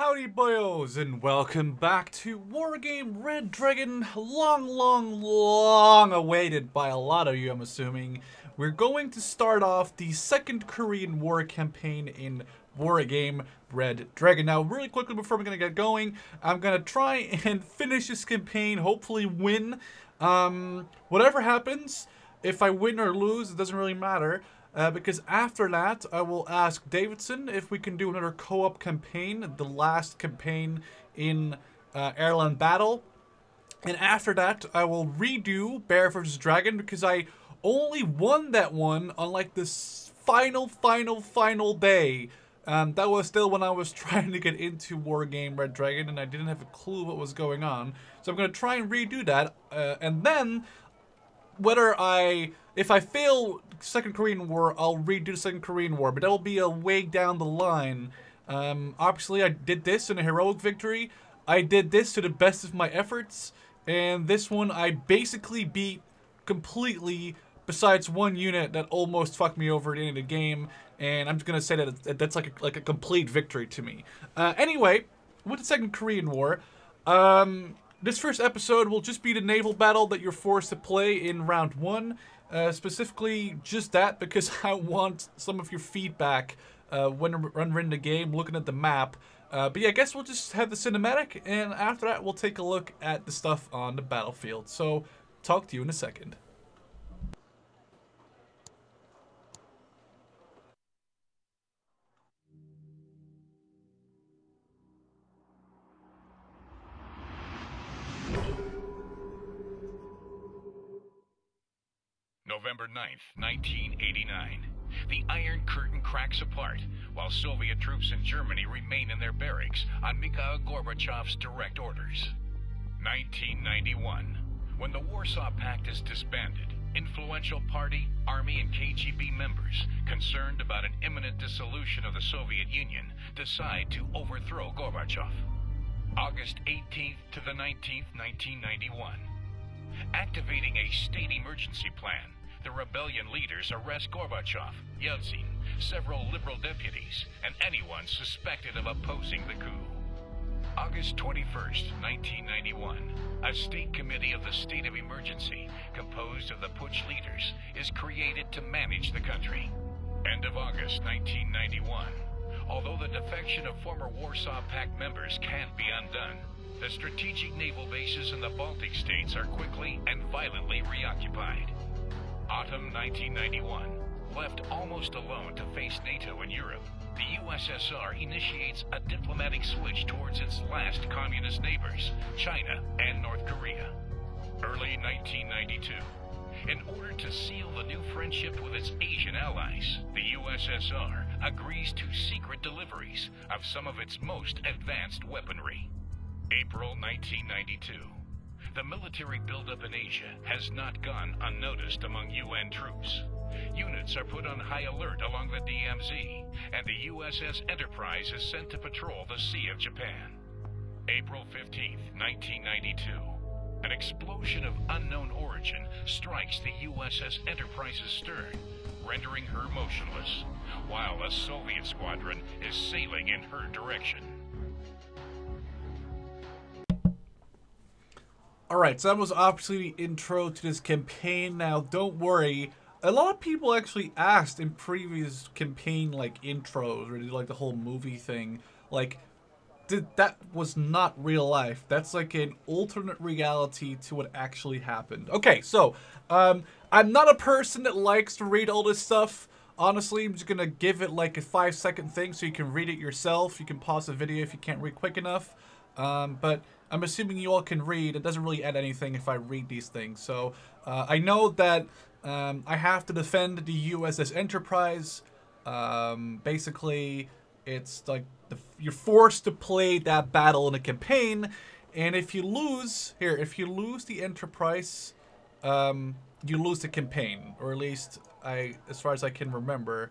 Howdy boyos, and welcome back to Wargame Red Dragon, long awaited by a lot of you, I'm assuming. We're going to start off the Second Korean War campaign in Wargame Red Dragon. Now, really quickly before we're going to get going, I'm going to try and finish this campaign, hopefully win. Whatever happens, if I win or lose, it doesn't really matter. Because after that, I will ask Davidson if we can do another co-op campaign, the last campaign in Airland Battle. And after that, I will redo Bear vs. Dragon, because I only won that one on like this final day. That was still when I was trying to get into Wargame Red Dragon, and I didn't have a clue what was going on. So I'm going to try and redo that, and then... If I fail Second Korean War, I'll redo Second Korean War, but that'll be a way down the line. Obviously, I did this in a heroic victory. I did this to the best of my efforts, and this one I basically beat completely, besides one unit that almost fucked me over at the end of the game. And I'm just gonna say that that's like a complete victory to me. Anyway, with the Second Korean War, this first episode will just be the naval battle that you're forced to play in round one. Specifically just that, because I want some of your feedback when we're in the game, looking at the map. But yeah, I guess we'll just have the cinematic, and after that we'll take a look at the stuff on the battlefield. So, talk to you in a second. November 9th, 1989. The Iron Curtain cracks apart, while Soviet troops in Germany remain in their barracks on Mikhail Gorbachev's direct orders. 1991. When the Warsaw Pact is disbanded, influential party, army, and KGB members, concerned about an imminent dissolution of the Soviet Union, decide to overthrow Gorbachev. August 18th to the 19th, 1991. Activating a state emergency plan, the rebellion leaders arrest Gorbachev, Yeltsin, several liberal deputies, and anyone suspected of opposing the coup. August 21st, 1991, a state committee of the state of emergency, composed of the putsch leaders, is created to manage the country. End of August 1991. Although the defection of former Warsaw Pact members can't be undone, the strategic naval bases in the Baltic states are quickly and violently reoccupied. Autumn 1991. Left almost alone to face NATO in Europe, the USSR initiates a diplomatic switch towards its last communist neighbors, China and North Korea. Early 1992. In order to seal the new friendship with its Asian allies, the USSR agrees to secret deliveries of some of its most advanced weaponry. April 1992. The military buildup in Asia has not gone unnoticed among UN troops. Units are put on high alert along the DMZ, and the USS Enterprise is sent to patrol the Sea of Japan. April 15th, 1992. An explosion of unknown origin strikes the USS Enterprise's stern, rendering her motionless, while a Soviet squadron is sailing in her direction. Alright, so that was obviously the intro to this campaign. Now, don't worry, a lot of people actually asked in previous campaign, like, intros, or like the whole movie thing, like, that was not real life. That's like an alternate reality to what actually happened. Okay, so, I'm not a person that likes to read all this stuff. Honestly, I'm just gonna give it like a 5-second thing so you can read it yourself. You can pause the video if you can't read quick enough. But I'm assuming you all can read. It doesn't really add anything if I read these things. So, I know that I have to defend the USS Enterprise. Basically, it's like you're forced to play that battle in a campaign. And if you lose... Here, if you lose the Enterprise, you lose the campaign. Or at least, as far as I can remember...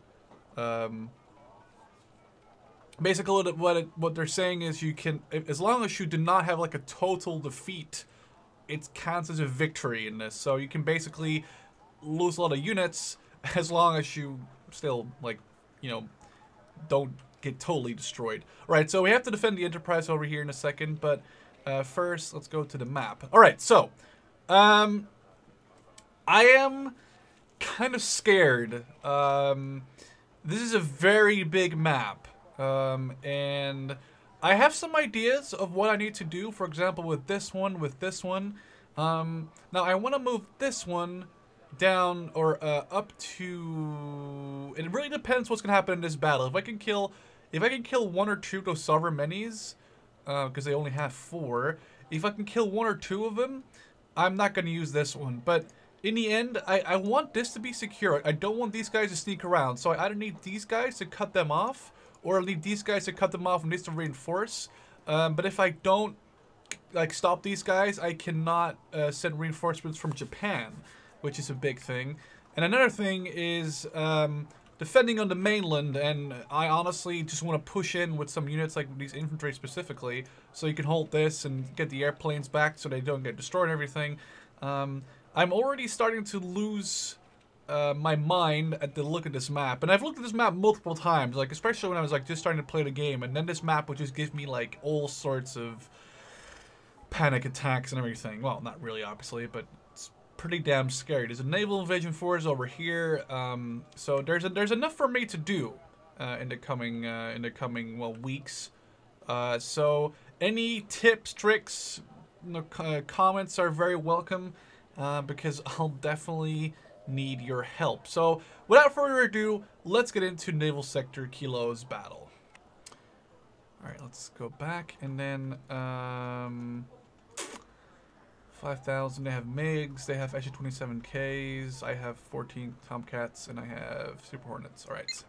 Basically, what they're saying is you can, as long as you do not have like a total defeat, it counts as a victory in this. So you can basically lose a lot of units as long as you still, like, you know, don't get totally destroyed. Alright, so we have to defend the Enterprise over here in a second, but first, let's go to the map. Alright, so, I am kind of scared. This is a very big map, and I have some ideas of what I need to do, for example, with this one, now I want to move this one down or up to, it really depends what's gonna happen in this battle. If I can kill one or two of those Sovremenys, because they only have four, if I can kill one or two of them, I'm not gonna use this one. But in the end, I want this to be secure. I don't want these guys to sneak around, so I either need these guys to cut them off, or need these guys to cut them off and need to reinforce. But if I don't stop these guys, I cannot send reinforcements from Japan, which is a big thing. And another thing is defending on the mainland, and I honestly just want to push in with some units like these infantry specifically, so you can hold this and get the airplanes back so they don't get destroyed and everything. I'm already starting to lose my mind at the look at this map, and I've looked at this map multiple times, like especially when I was like just starting to play the game, and then this map would just give me like all sorts of panic attacks and everything. Well, not really obviously, but pretty damn scary. There's a naval invasion force over here, so there's enough for me to do in the coming weeks. So any tips, tricks, comments are very welcome, because I'll definitely need your help. So without further ado, let's get into Naval Sector Kilo's battle. All right, let's go back and then. 5,000, they have MiGs, they have H-27Ks, I have 14 Tomcats, and I have Super Hornets. Alright.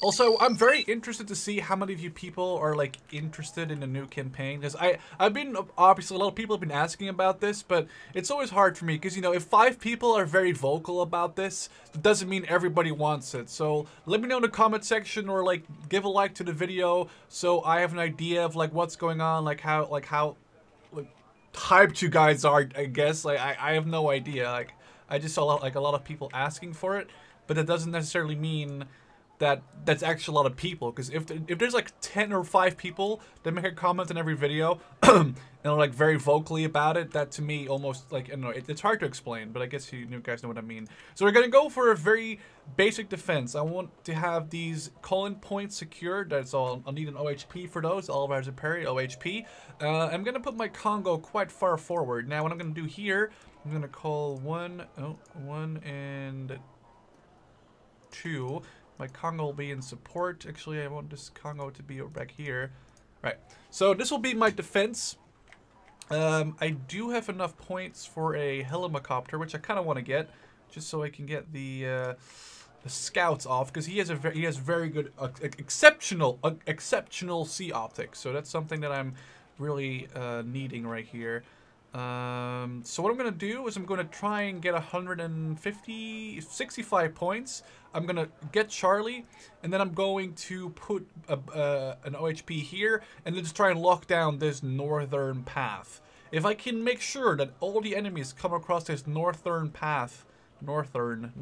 Also, I'm very interested to see how many of you people are, like, interested in a new campaign. Because I've been, obviously, a lot of people have been asking about this, but it's always hard for me. Because, you know, if 5 people are very vocal about this, that doesn't mean everybody wants it. So, let me know in the comment section, or, like, give a like to the video, so I have an idea of, like, what's going on, like, hyped you guys are, I guess. Like, I have no idea. Like, I just saw, like, a lot of people asking for it, but that doesn't necessarily mean that's actually a lot of people, because if there's like 10 or 5 people that make a comment in every video and are like very vocally about it, that to me almost like, I don't know, it's hard to explain, but I guess you guys know what I mean. So we're gonna go for a very basic defense. I want to have these colon points secured. That's all. I'll need an OHP for those. Oliver Hazard Perry, OHP. I'm gonna put my Kongo quite far forward. Now what I'm gonna do here, I'm gonna call one and two. My Kongo will be in support. Actually, I want this Kongo to be back here. Right. So this will be my defense. I do have enough points for a helicopter, which I kind of want to get, just so I can get the scouts off, because he has very good, exceptional sea optics. So that's something that I'm really needing right here. So what I'm going to do is I'm going to try and get 65 points. I'm going to get Charlie, and then I'm going to put an OHP here, and then just try and lock down this northern path. If I can make sure that all the enemies come across this northern path, northern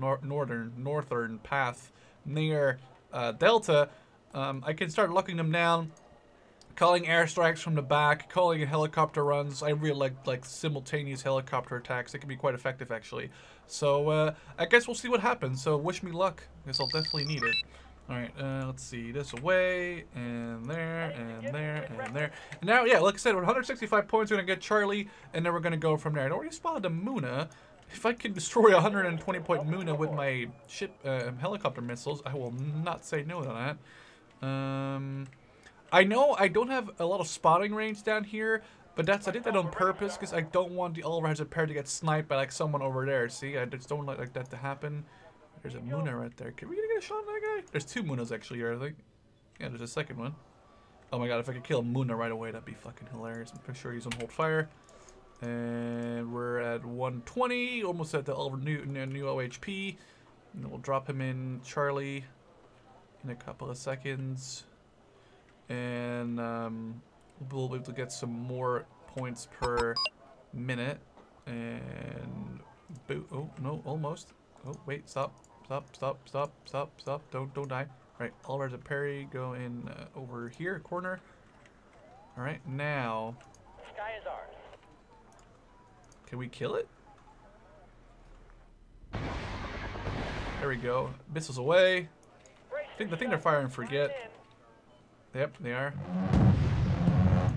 path near Delta, I can start locking them down. Calling airstrikes from the back, calling helicopter runs. I really like simultaneous helicopter attacks. It can be quite effective, actually. So, I guess we'll see what happens. So, wish me luck, because I'll definitely need it. Alright, let's see. This away, and there, and there, and there. And now, yeah, like I said, we're 165 points. We're going to get Charlie, and then we're going to go from there. I already spotted a Muna. If I can destroy a 120-point Muna with my ship helicopter missiles, I will not say no to that. I know I don't have a lot of spotting range down here, but that's, I did that on purpose, because I don't want the Oliver Hazard Perry to get sniped by like someone over there. See, I just don't like that to happen. There's a Muna right there. Can we get a shot on that guy? There's 2 Munas actually here, I think. Yeah, there's a second one. Oh my god, if I could kill Muna right away, that'd be fucking hilarious. I'm sure he's on hold fire. And we're at 120, almost at the new OHP. And then we'll drop him in Charlie in a couple of seconds. And we'll be able to get some more points per minute. And boom. Oh, no, almost. Oh, wait, stop. stop. Don't die. Right, Oliver Hazard Perry, go in over here, corner. All right, now. Sky is ours. Can we kill it? There we go. Missiles away. I think they're firing forget. Yep, they are.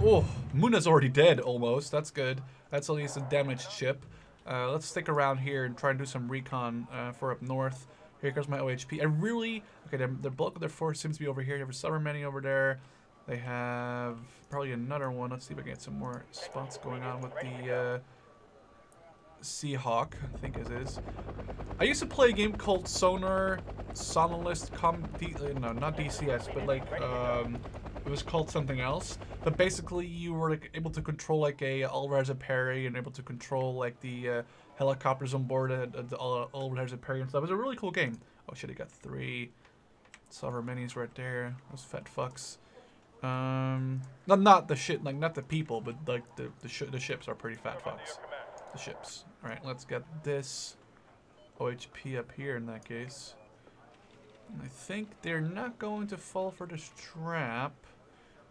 Oh, Muna's already dead almost. That's good. That's at least a damaged ship. Let's stick around here and try and do some recon for up north. Here comes my OHP. The bulk of their force seems to be over here. They have a Sovremenny over there. They have probably another one. Let's see if I can get some more spots going on with the Seahawk, I think it is. I used to play a game called not DCS, but like it was called something else. But basically, you were like, able to control like a Oliver Hazard Perry and able to control like the helicopters on board the Oliver Hazard Perry and stuff. It was a really cool game. Oh shit! I got 3 Sovremenys right there. Those fat fucks. Not the shit, like not the people, but like the ships are pretty fat fucks. The ships. All right, let's get this OHP up here in that case. And I think they're not going to fall for this trap.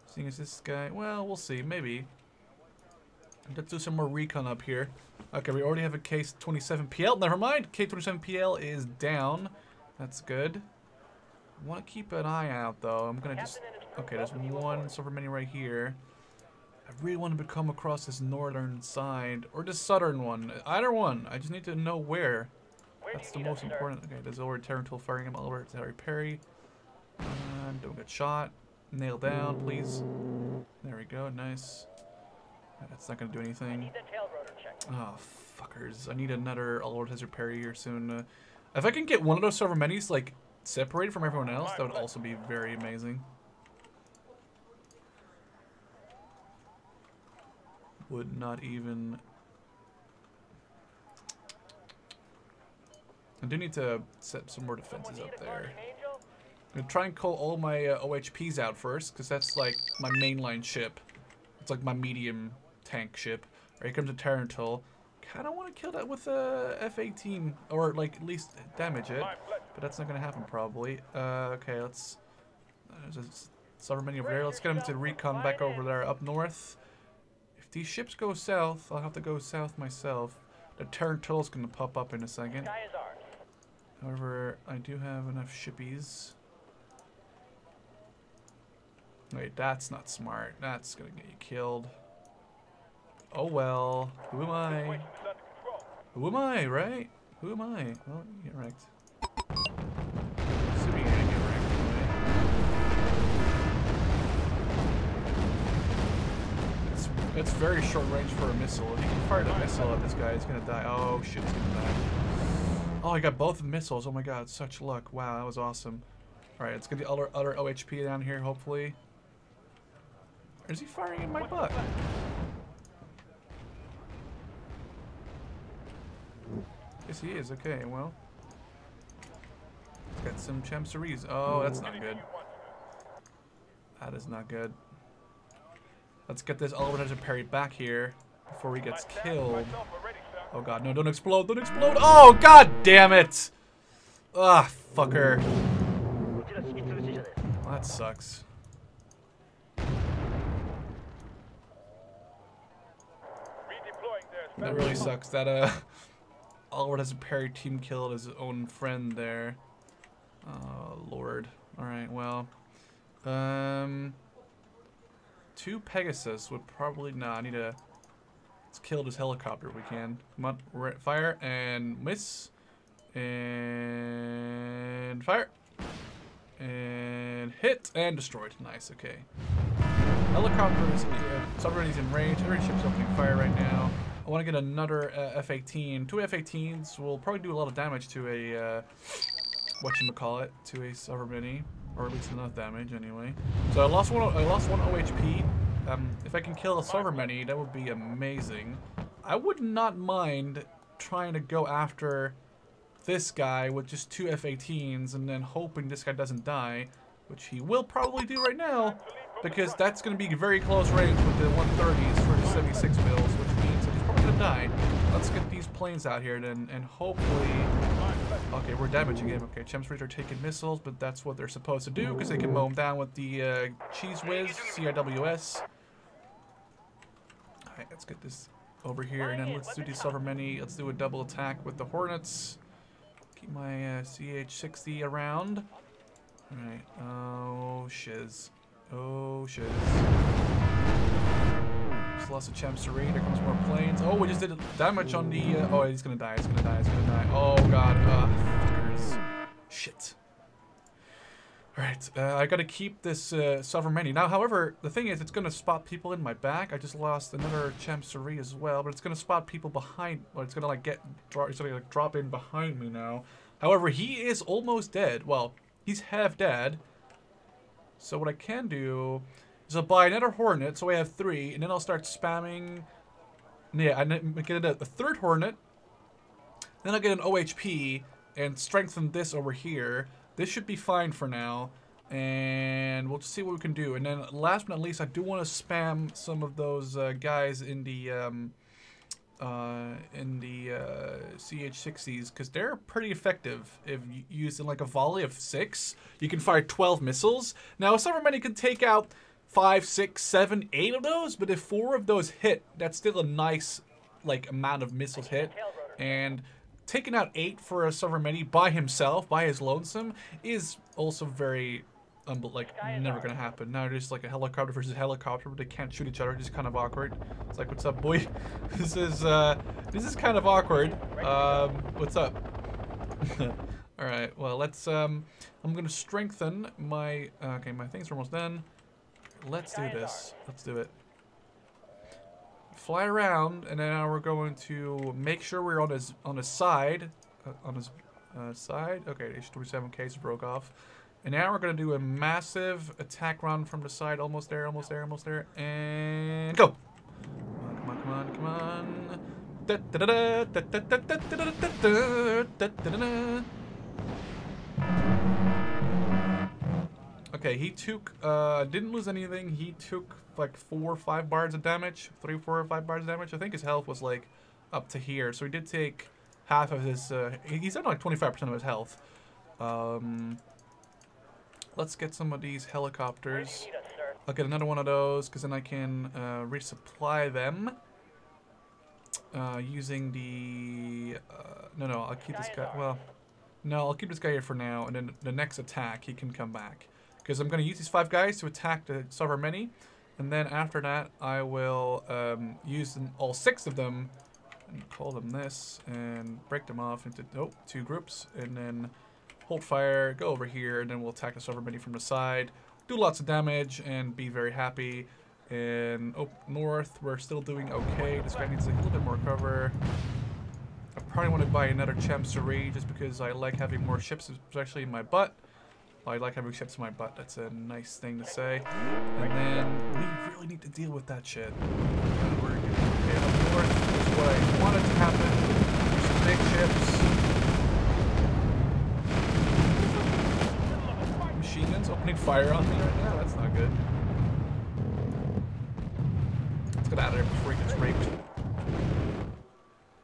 Seeing as this guy, well, we'll see, maybe. Let's do some more recon up here. Okay, we already have a K27PL. Never mind, K27PL is down. That's good. I want to keep an eye out though. I'm gonna just. Okay, there's one Sovremenny right here. I really want to come across this northern side or the southern one. Either one. I just need to know where. That's the most important. Okay, there's over Tarantul firing him. Oliver Hazard Perry. Don't get shot. Nail down, please. There we go. Nice. That's not gonna do anything. Oh fuckers! I need another Oliver Hazard Perry here soon. If I can get one of those Sovremenys like separated from everyone else, that would also be very amazing. Would not even. I do need to set some more defenses up there. I'm gonna try and call all my OHPs out first, because that's like my mainline ship. It's like my medium tank ship. Right, here comes a Tarantul. Kinda want to kill that with a F-18, or like at least damage it. But that's not gonna happen probably. Okay, let's. There's a Sovremenny over there. Let's get him to recon back over there up north. If these ships go south, I'll have to go south myself. The Tarantul's gonna pop up in a second. However, I do have enough shippies. Wait, that's not smart. That's gonna get you killed. Oh well. Who am I? Who am I, right? Who am I? Well, you get wrecked. Assuming you're gonna get wrecked anyway. It's very short range for a missile. If you can fire a missile at this guy, it's gonna die. Oh shit, it's gonna die. Oh, I got both missiles. Oh my god, such luck. Wow, that was awesome. Alright, it's gonna be other OHP down here, hopefully. Or is he firing in my butt? Yes, he is. Okay, well. Got some Chamseris. Oh, that's not good. That is not good. Let's get this Oliver Hazard Perry back here before he gets killed. Oh god, no, don't explode, don't explode. Oh god damn it. Ah, fucker. Well, that sucks. That really sucks. That Oliver Hazard Perry team killed his own friend there. Oh lord. Alright, well. 2 Pegasus would probably I need a Let's kill this helicopter if we can. Come on, fire and miss. And fire. And hit and destroyed. Nice, okay. Helicopters, submarine's in range. Every ship's opening fire right now. I want to get another F-18. 2 F-18s will probably do a lot of damage to a, whatchamacallit, to a submarine. Or at least enough damage anyway. So I lost one OHP. If I can kill a Sovremenny, that would be amazing. I would not mind trying to go after this guy with just 2 F-18s and then hoping this guy doesn't die, which he will probably do right now, because that's going to be very close range with the 130s for the 76 mils, which means he's probably going have died. Let's get these planes out here then, and hopefully... Okay, we're damaging him. Okay, Chamseris are taking missiles, but that's what they're supposed to do, because they can mow him down with the Cheese Whiz, CIWS. Alright, let's get this over here, and then let's do these Sovremenny. Let's do a double attack with the Hornets. Keep my CH-60 around. Alright, oh shiz. Oh shiz. Just lost a Chamseri. There comes more planes. Oh, we just did damage on the... oh, he's gonna die. He's gonna die. He's gonna die. Oh, God. Fuckers. Shit. Alright, I gotta keep this Sovremenny. Now, however, the thing is, it's gonna spot people in my back. I just lost another Chamseri as well, but it's gonna spot people behind... Well, it's gonna, like, drop in behind me now. However, he is almost dead. Well... He's half dead. So what I can do is I'll buy another Hornet, so I have 3, and then I'll start spamming. Yeah, I get a third Hornet. Then I'll get an OHP and strengthen this over here. This should be fine for now, and we'll see what we can do. And then last but not least, I do want to spam some of those guys in the CH-60s, because they're pretty effective if used in like a volley of 6. You can fire 12 missiles. Now, Sovremenny can take out 5, 6, 7, 8 of those, but if 4 of those hit, that's still a nice like amount of missiles hit. And taking out 8 for a Sovremenny by himself, by his lonesome, is also very like never gonna happen. Now there's like a helicopter versus helicopter, but they can't shoot each other. It's kind of awkward. It's like, what's up, boy? This is kind of awkward. What's up? All right. Well, let's. I'm gonna strengthen my. Okay, my things are almost done. Let's do this. Let's do it. Fly around, and then now we're going to make sure we're on his side. Okay, H-37K's broke off. And now we're going to do a massive attack run from the side. Almost there, almost there, almost there. And go! Come on, come on, come on, come on. Okay, he took, didn't lose anything. He took like 4 or 5 bars of damage. 3, 4, or 5 bars of damage. I think his health was like up to here. So he did take half of his, he's done like 25% of his health. Let's get some of these helicopters. I'll get another one of those, because then I can resupply them. Using the... no, I'll keep this guy... Well, no, I'll keep this guy here for now, and then the next attack, he can come back. Because I'm going to use these 5 guys to attack the Sovremenny, and then after that, I will use all 6 of them, and call them this, and break them off into 2 groups, and then... Hold fire, go over here, and then we'll attack the Sovremenny from the side, do lots of damage, and be very happy. And up north, we're still doing okay. This guy needs a little bit more cover. I probably want to buy another Chamseri just because I like having more ships, especially in my butt. I like having ships in my butt. That's a nice thing to say. And then we really need to deal with that shit. We're getting okay up north is what I wanted to happen. Some big ships. Opening fire on me right now, that's not good. Let's get out of there before he gets raped.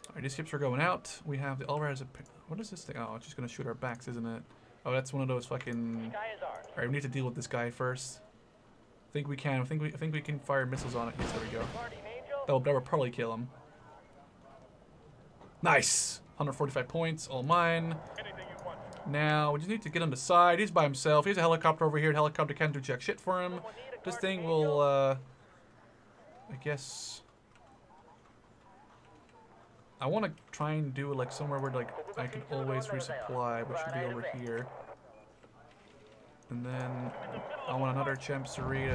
Alright, these ships are going out. We have the Oliver Hazard Perry. What is this thing? Oh, it's just gonna shoot our backs, isn't it? Oh, that's one of those fucking... Alright, we need to deal with this guy first. I think we can. I think we can fire missiles on it. Yes, there we go. That will probably kill him. Nice! 145 points, all mine. Now, we just need to get him to side. He's by himself. Here's a helicopter over here. The helicopter can't do jack shit for him. This thing will, I guess... I want to try and do, like, somewhere where, like, I can always resupply, which should be over here. And then, I want another Chamseri.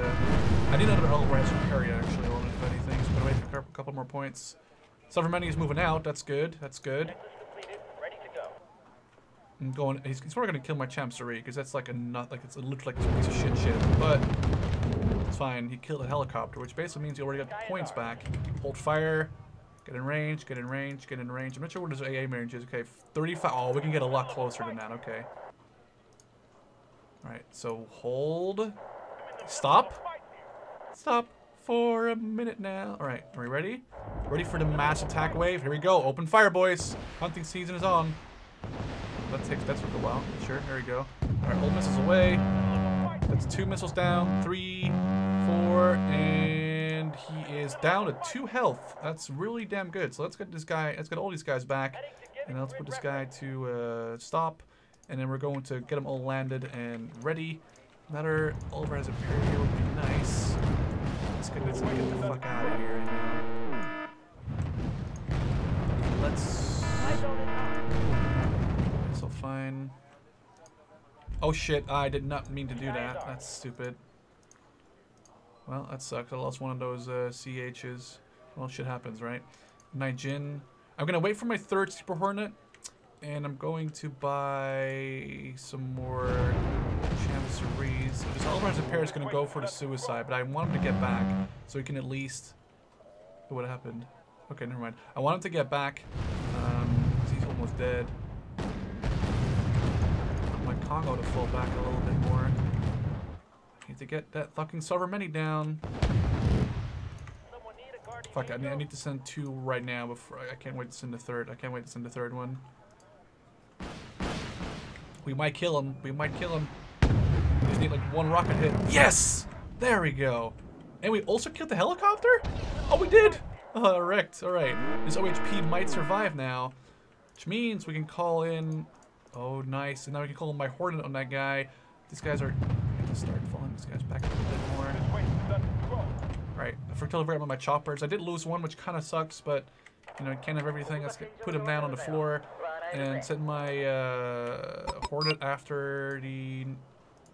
I need another Oliver Hazard Perry, actually. I want to do anything. So, I'm going to wait for a couple more points. Sovremenny is moving out. That's good. That's good. He's probably gonna kill my Chamseri because that's like a nut, like it's literally like this piece of shit. But it's fine. He killed a helicopter, which basically means he already got the points back. Hold fire. Get in range. Get in range. Get in range. I'm not sure what his AA range is. Okay, 35. Oh, we can get a lot closer than that. Okay. All right. So hold. Stop. Stop for a minute now. All right. Are we ready? Ready for the mass attack wave? Here we go. Open fire, boys. Hunting season is on. That took a while. Sure, there we go. All right, old missiles away. That's 2 missiles down. 3, 4, and he is down to 2 health. That's really damn good. So let's get this guy. Let's get all these guys back, and let's put this guy to stop. And then we're going to get them all landed and ready. Another Oliver Hazard Perry here would be nice. Let's get the fuck out of here. Let's. It's all fine. Oh shit! I did not mean to do that. That's stupid. Well, that sucks. I lost one of those CHs. Well, shit happens, right? Najin. I'm gonna wait for my 3rd Super Hornet. And I'm going to buy some more Chamseris. This Oliver Hazard Perry is going to go for the suicide, but I want him to get back so he can at least... What happened? Okay, never mind. I want him to get back because he's almost dead. I want my Kongo to fall back a little bit more. I need to get that fucking Sovremenny down. Fuck, I need to send 2 right now. Before I can't wait to send the 3rd. I can't wait to send the 3rd one. We might kill him. We might kill him. We just need like 1 rocket hit. Yes! There we go. And we also killed the helicopter? Oh, we did! Oh, wrecked. Alright. This OHP might survive now. Which means we can call in... Oh, nice. And now we can call in my Hornet on that guy. These guys are... I'm going to start following these guys back a little bit more. Alright. I forgot to grab my choppers. I did lose one, which kind of sucks, but... You know, I can't have everything. Let's put him down on the floor. And send my Hornet after the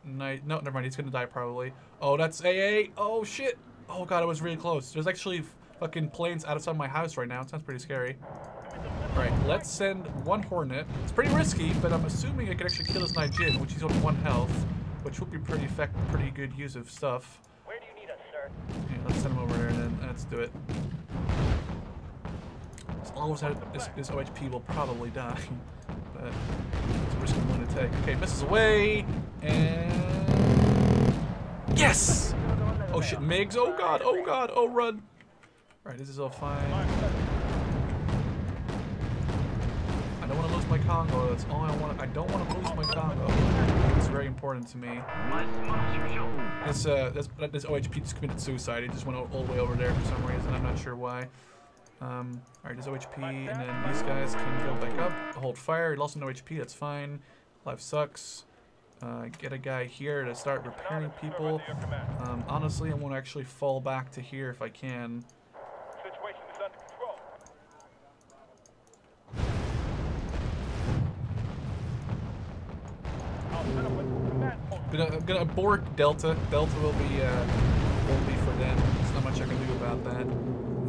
night. No, never mind. He's gonna die probably. Oh, that's AA. Oh shit. Oh god, it was really close. There's actually fucking planes outside my house right now. It sounds pretty scary. All right, let's send 1 Hornet. It's pretty risky, but I'm assuming it could actually kill his Najin, which he's on 1 health, which would be pretty good use of stuff. Where do you need us, sir? Yeah, let's send him over there and then let's do it. This OHP will probably die, but it's a risky one to take. Okay, misses away, and yes! Oh shit, MiGs, oh god, oh run! Alright, this is all fine. I don't want to lose my Kongo, that's all I want. I don't want to lose my Kongo. It's very important to me. This OHP just committed suicide, it just went all the way over there for some reason, I'm not sure why. Alright, there's OHP, and then these guys can go back up, hold fire, lost no HP, that's fine, life sucks, get a guy here to start repairing people, honestly I want to actually fall back to here if I can. I'm gonna abort Delta, will be for them, there's not much I can do about that.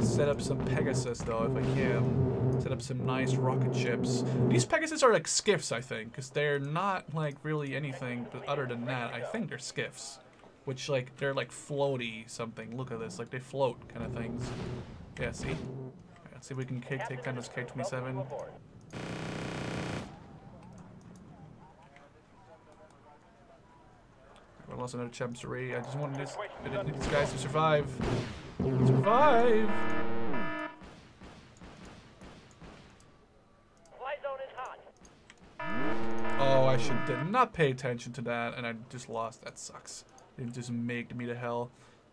Set up some Pegasus though, if I can. Set up some nice rocket ships. These Pegasus are like skiffs, I think, because they're not like really anything but other than that. I think they're skiffs, which like they're like floaty something. Look at this, like they float kind of things. Yeah, see. Right, let's see if we can take down this K27. I lost another Chamseri. I just wanted this. I didn't need these guys to survive. Survive! Oh, I did not pay attention to that, and I just lost. That sucks. It just made me to hell.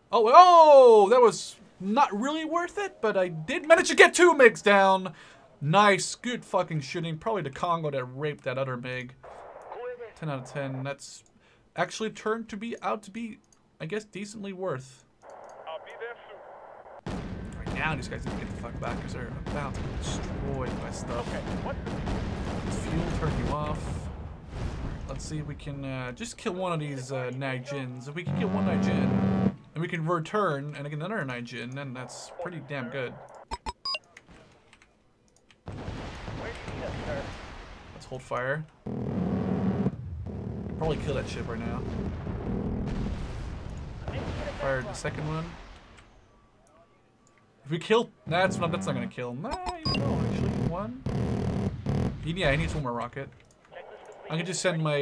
Oh, oh! That was not really worth it, but I did manage to get 2 MiGs down. Nice, good fucking shooting. Probably the Kongo that raped that other MiG. 10 out of 10. That's actually turned to be out to be, I guess, decently worth. Now these guys need to get the fuck back because they're about to be destroyed by stuff. Okay, what? Fuel, turn you off. Let's see if we can just kill one of these Najins. If we can kill one Najin, and we can return and get another Najin, then that's pretty damn good. Let's hold fire. Probably kill that ship right now. Fired the 2nd one. If we kill, that's not gonna kill him. Nah, no, actually, 1. Yeah, he needs 1 more rocket. I can just send my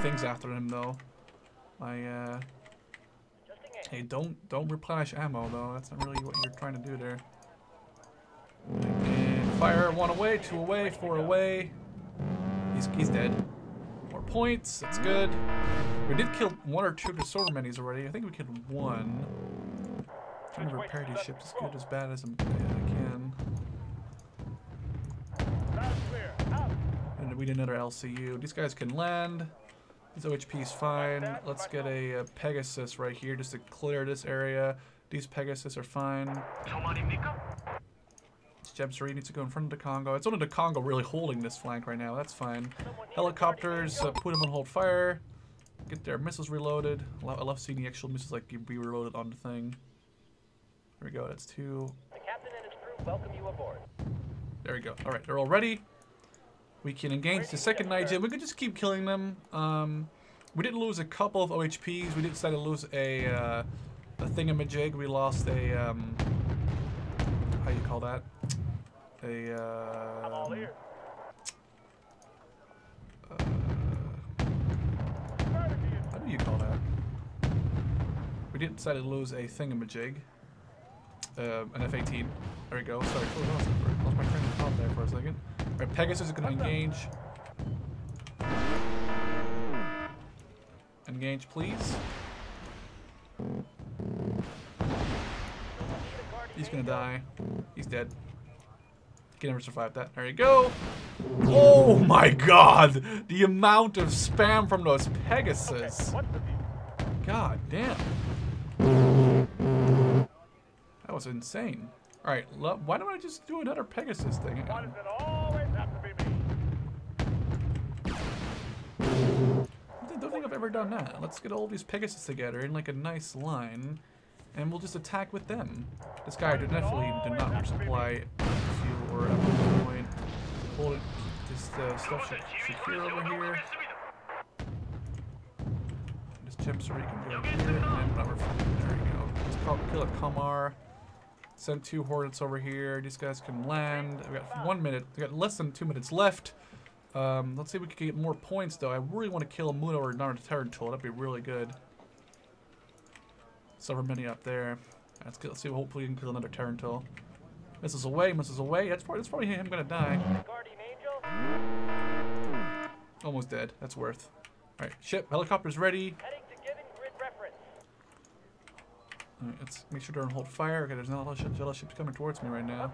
things after him though. My hey, don't replenish ammo though. That's not really what you're trying to do there. Fire one away, two away, four away. He's dead. More points. That's good. We did kill one or two Sovremenys already. I think we killed one. I'm trying to repair these ships as good as bad as I can. And we did another LCU. These guys can land. These OHP's fine. Let's get a Pegasus right here just to clear this area. These Pegasus are fine. Chamseri needs to go in front of the Kongo. It's only the Kongo really holding this flank right now. That's fine. Helicopters, put them on hold fire. Get their missiles reloaded. I love seeing the actual missiles like be reloaded on the thing. There we go. That's two. The captain and his crew welcome you aboard. There we go. All right, they're all ready. We can engage the second Najin. We could just keep killing them. We did lose a couple of OHPs. We did decide to lose a thingamajig. We lost a how you call that? A I'm all here. How do you call that? We did decide to lose a thingamajig. An F-18. There we go. Sorry, lost my train of thought there for a second. Alright, Pegasus is going to engage. Engage, please. He's going to die. He's dead. He can never survive that. There you go. Oh my god! The amount of spam from those Pegasus. God damn. That was insane. All right, why don't I just do another Pegasus thing? Why does it always have to be me? I don't think I've ever done that. Let's get all these Pegasus together in like a nice line, and we'll just attack with them. This guy definitely did not resupply fuel or at one point. Hold it, just stuff secure over here. This Chamseri can go here, and I'm not reflecting. There we go. Let's kill a Kamar. Send two Hornets over here. These guys can land. We got 1 minute. We got less than 2 minutes left. Let's see if we can get more points, though. I really want to kill Muna or Tarantul. That'd be really good. Sovremenny up there. Let's see. Hopefully, we can kill another Tarantul. Misses away. Misses away. That's probably him gonna die. Almost dead. That's worth. All right. Ship. Helicopter's ready. Alright, let's make sure they're on hold fire. Okay, there's not a lot of ships coming towards me right now.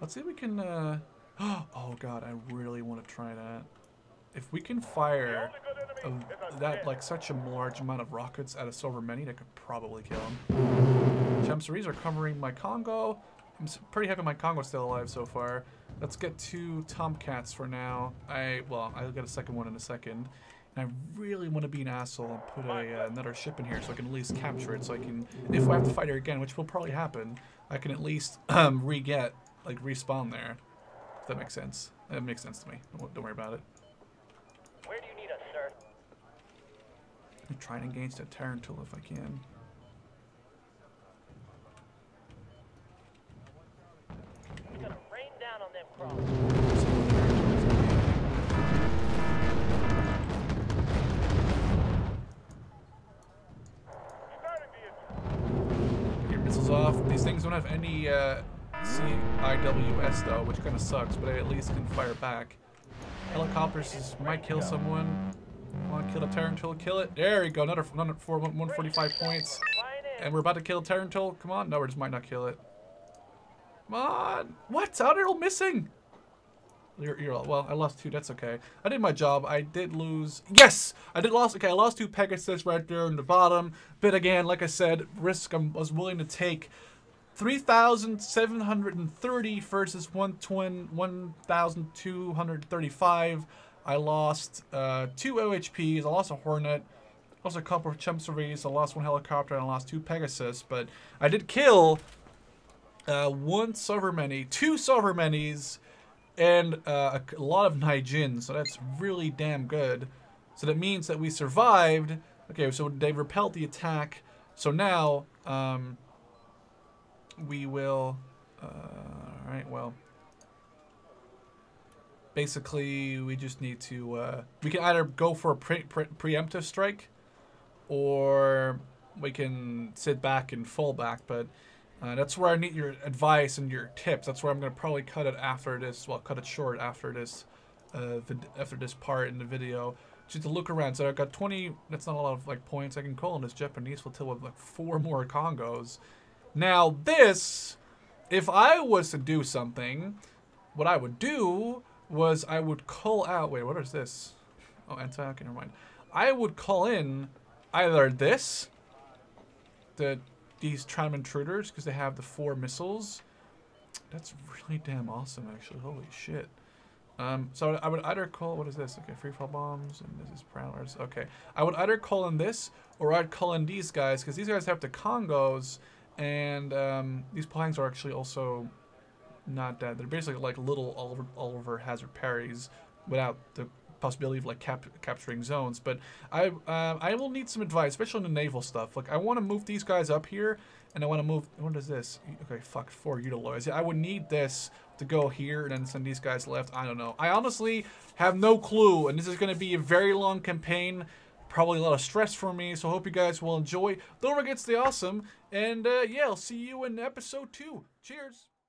Let's see if we can, oh god, I really want to try that. If we can fire such a large amount of rockets at a Sovremenny, that could probably kill him. Chamseris are covering my Kongo. I'm pretty happy my Kongo's still alive so far. Let's get two Tomcats for now. I'll get a second one in a second. I really want to be an asshole and put another ship in here so I can at least capture it. So I can, if I have to fight her again, which will probably happen, I can at least respawn there. If that makes sense. That makes sense to me. Don't worry about it. Where do you need us, sir? I'm trying to engage that Tarantul if I can. We gotta rain down on them crawlers. Off. These things don't have any CIWS though, which kind of sucks, but I at least can fire back. Helicopters might kill someone. Want to kill a Tarantul? Kill it. There you go. Another 145 points. And we're about to kill Tarantul. Come on. No, we just might not kill it. Come on. What? How they're all missing? Well, I lost two. That's okay. I did my job. I did lose. Yes! Okay, I lost two Pegasus right there in the bottom. But again, like I said, risk I was willing to take. 3,730 versus 1,235. I lost two OHPs. I lost a Hornet. Lost a couple of Chamseris. I lost one helicopter. And I lost two Pegasus. But I did kill one Sovremenny. Two Sovremenys. And a lot of Najin, so that's really damn good. So that means that we survived. Okay, so they repelled the attack. So now, we will, alright, well. Basically, we just need to, we can either go for a preemptive strike, or we can sit back and fall back, but That's where I need your advice and your tips. That's where I'm going to probably cut it after this. Well, cut it short after this part in the video. Just to look around. So I've got 20, that's not a lot of like points. I can call on this Japanese flotilla with like 4 more Kongos. Now this, if I was to do something, what I would do was I would call out, wait, what is this? Oh, anti-okay, never mind. I would call in either this, these Trim Intruders, because they have the 4 missiles. That's really damn awesome, actually. Holy shit. So I would either call, what is this? Okay, freefall bombs, and this is Prowlers. Okay, I would either call in this, or I'd call in these guys, because these guys have the Kongos, and these planes are actually also not that. They're basically like little Oliver Hazard Perrys without the possibility of like capturing zones. But I will need some advice, especially on the naval stuff. Like I want to move these guys up here, and I want to move, what is this? Okay, fuck, 4 Udaloys. Yeah, I would need this to go here and then send these guys left. I don't know. I honestly have no clue, and this is going to be a very long campaign, probably a lot of stress for me, so I hope you guys will enjoy. Don't forget to stay awesome, and yeah, I'll see you in episode 2. Cheers!